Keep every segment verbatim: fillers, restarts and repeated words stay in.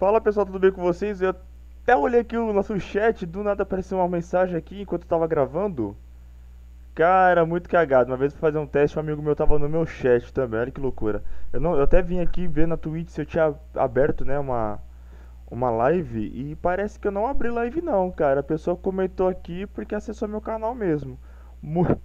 Fala pessoal, tudo bem com vocês? Eu até olhei aqui o nosso chat, do nada apareceu uma mensagem aqui enquanto eu tava gravando. Cara, muito cagado. Uma vez pra fazer um teste, um amigo meu tava no meu chat também, olha que loucura. Eu, não, eu até vim aqui ver na Twitch se eu tinha aberto, né, uma, uma live. E parece que eu não abri live não, cara. A pessoa comentou aqui porque acessou meu canal mesmo. Muito...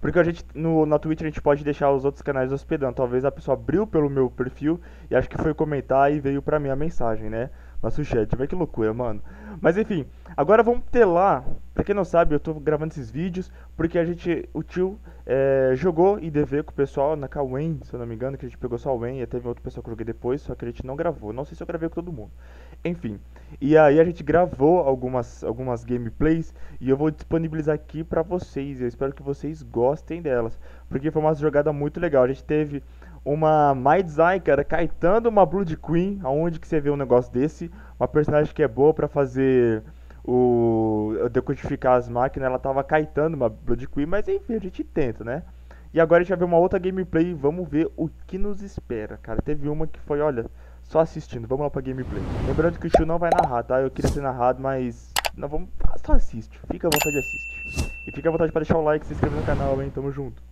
Porque a gente, no, na Twitch a gente pode deixar os outros canais hospedando. Talvez a pessoa abriu pelo meu perfil e acho que foi comentar e veio pra mim a mensagem, né? Nosso chat, vê que loucura, mano. Mas enfim, agora vamos telar. Pra quem não sabe, eu tô gravando esses vídeos porque a gente, o tio é, jogou I D V com o pessoal na K W E N, se eu não me engano, que a gente pegou só o W E N. E teve outro pessoal que eu joguei depois, só que a gente não gravou. Não sei se eu gravei com todo mundo. Enfim, e aí a gente gravou algumas, algumas gameplays e eu vou disponibilizar aqui pra vocês. Eu espero que vocês gostem delas, porque foi uma jogada muito legal. A gente teve uma Maidzai, cara, caetando uma Blood Queen. Aonde que você vê um negócio desse? Uma personagem que é boa pra fazer o... decodificar as máquinas. Ela tava caetando uma Blood Queen, mas enfim, a gente tenta, né? E agora a gente vai ver uma outra gameplay e vamos ver o que nos espera, cara. Teve uma que foi, olha... Só assistindo, vamos lá pra gameplay. Lembrando que o tio não vai narrar, tá? Eu queria ser narrado, mas... Não, vamos... Só assiste, fica à vontade de assistir. E fica à vontade pra deixar o like e se inscrever no canal, hein? Tamo junto.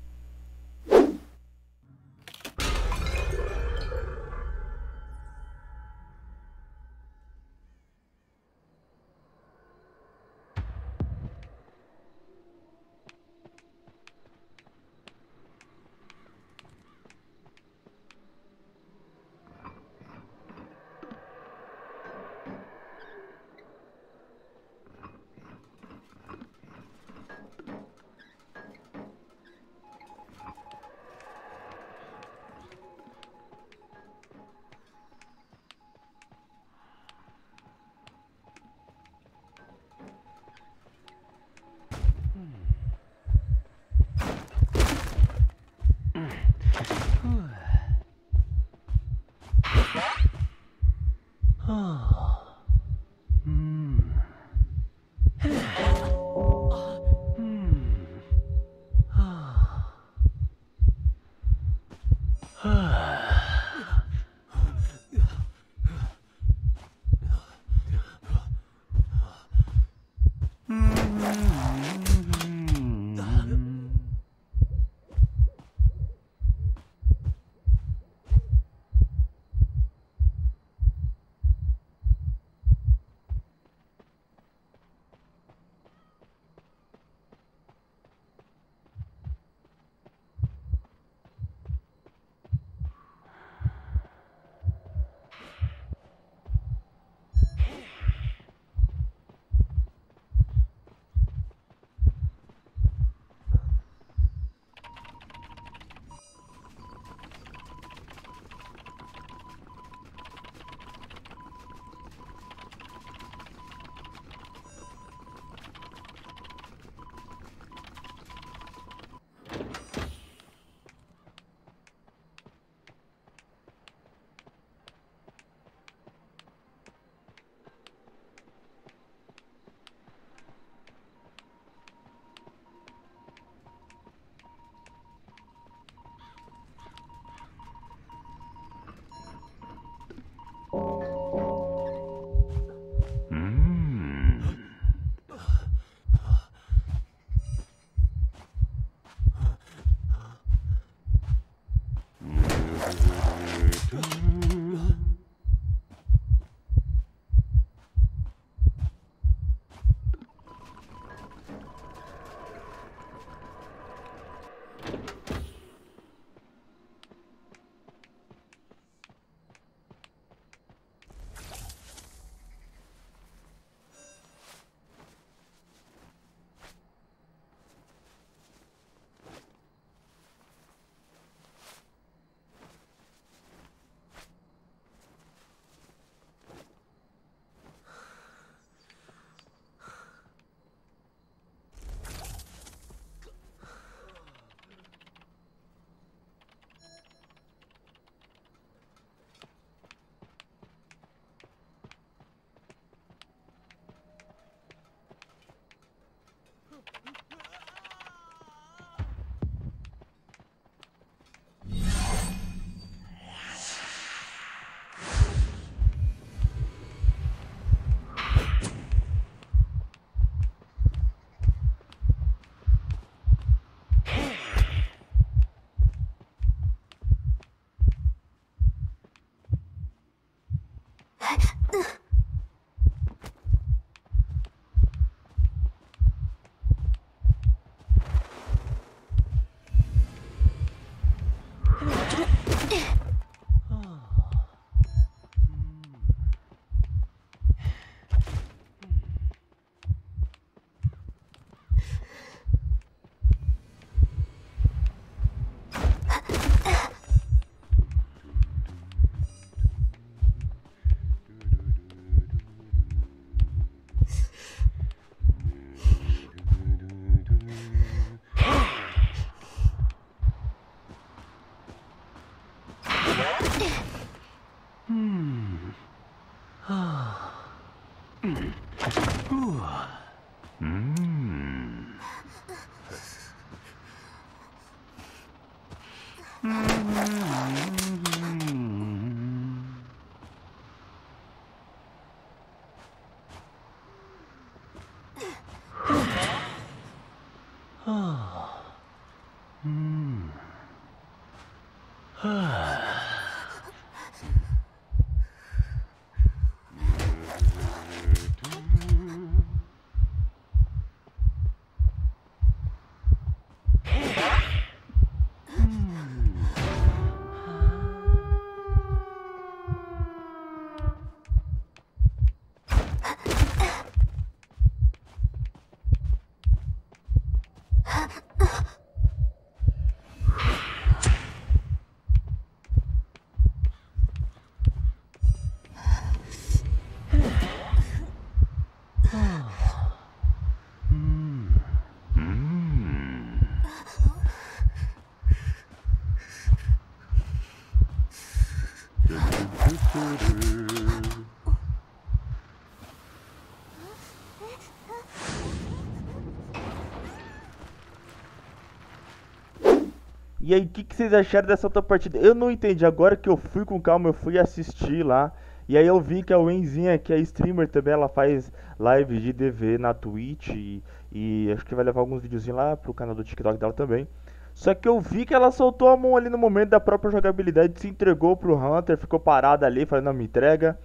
E aí, o que, que vocês acharam dessa outra partida? Eu não entendi, agora que eu fui com calma, eu fui assistir lá. E aí eu vi que a Wenzinha, que é streamer também, ela faz live de D V na Twitch. E, e acho que vai levar alguns videozinhos lá pro canal do TikTok dela também. Só que eu vi que ela soltou a mão ali no momento da própria jogabilidade, se entregou pro Hunter, ficou parada ali, falando, não, me entrega.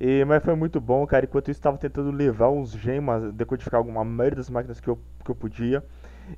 E, mas foi muito bom, cara. Enquanto isso, tava tentando levar uns gemas, decodificar alguma maioria das máquinas que eu, que eu podia.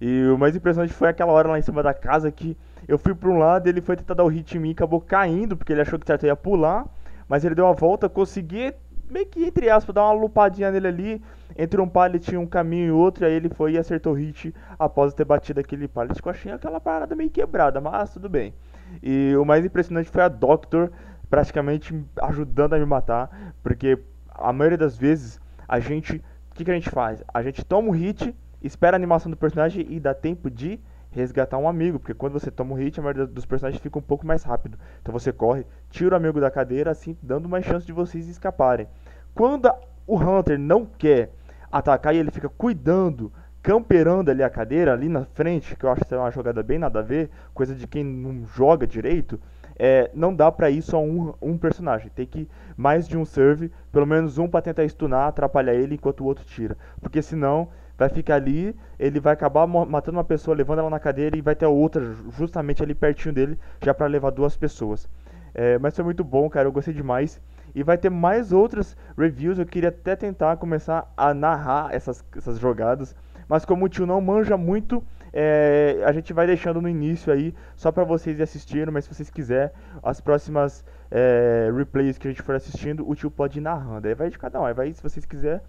E o mais impressionante foi aquela hora lá em cima da casa que eu fui para um lado, ele foi tentar dar o hit em mim, acabou caindo, porque ele achou que certo ia pular, mas ele deu uma volta, consegui, meio que entre aspas, dar uma lupadinha nele ali, entre um pallet, um caminho e outro, aí ele foi e acertou o hit após ter batido aquele pallet, que eu achei aquela parada meio quebrada, mas tudo bem. E o mais impressionante foi a Doctor praticamente ajudando a me matar, porque a maioria das vezes, a gente, o que, que a gente faz? A gente toma um hit, espera a animação do personagem e dá tempo de resgatar um amigo, porque quando você toma um hit, a maioria dos personagens fica um pouco mais rápido. Então você corre, tira o amigo da cadeira, assim, dando mais chance de vocês escaparem. Quando a, o Hunter não quer atacar e ele fica cuidando, camperando ali a cadeira, ali na frente, que eu acho que é uma jogada bem nada a ver, coisa de quem não joga direito, é, não dá pra ir só um, um personagem, tem que mais de um serve, pelo menos um pra tentar stunar, atrapalhar ele enquanto o outro tira, porque senão vai ficar ali, ele vai acabar matando uma pessoa, levando ela na cadeira e vai ter outra justamente ali pertinho dele, já para levar duas pessoas. É, mas foi muito bom, cara, eu gostei demais. E vai ter mais outras reviews, eu queria até tentar começar a narrar essas, essas jogadas. Mas como o tio não manja muito, é, a gente vai deixando no início aí, só para vocês assistirem, mas se vocês quiserem, as próximas é, replays que a gente for assistindo, o tio pode ir narrando. Aí vai de cada um, aí vai se vocês quiserem,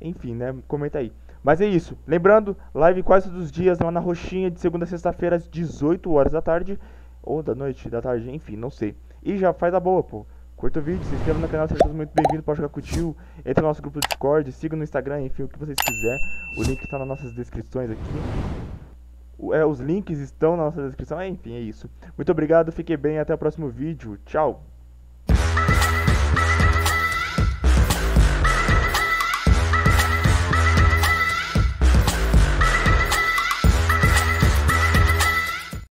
enfim, né, comenta aí. Mas é isso, lembrando, live quase todos os dias lá na Roxinha, de segunda a sexta-feira às dezoito horas da tarde, ou da noite, da tarde, enfim, não sei. E já faz a boa, pô, curta o vídeo, se inscreva no canal, seja todos muito bem-vindos, pode jogar com o tio, entre no nosso grupo do Discord, siga no Instagram, enfim, o que vocês quiserem, o link está nas nossas descrições aqui, é, os links estão na nossa descrição, é, enfim, é isso. Muito obrigado, fique bem, até o próximo vídeo, tchau!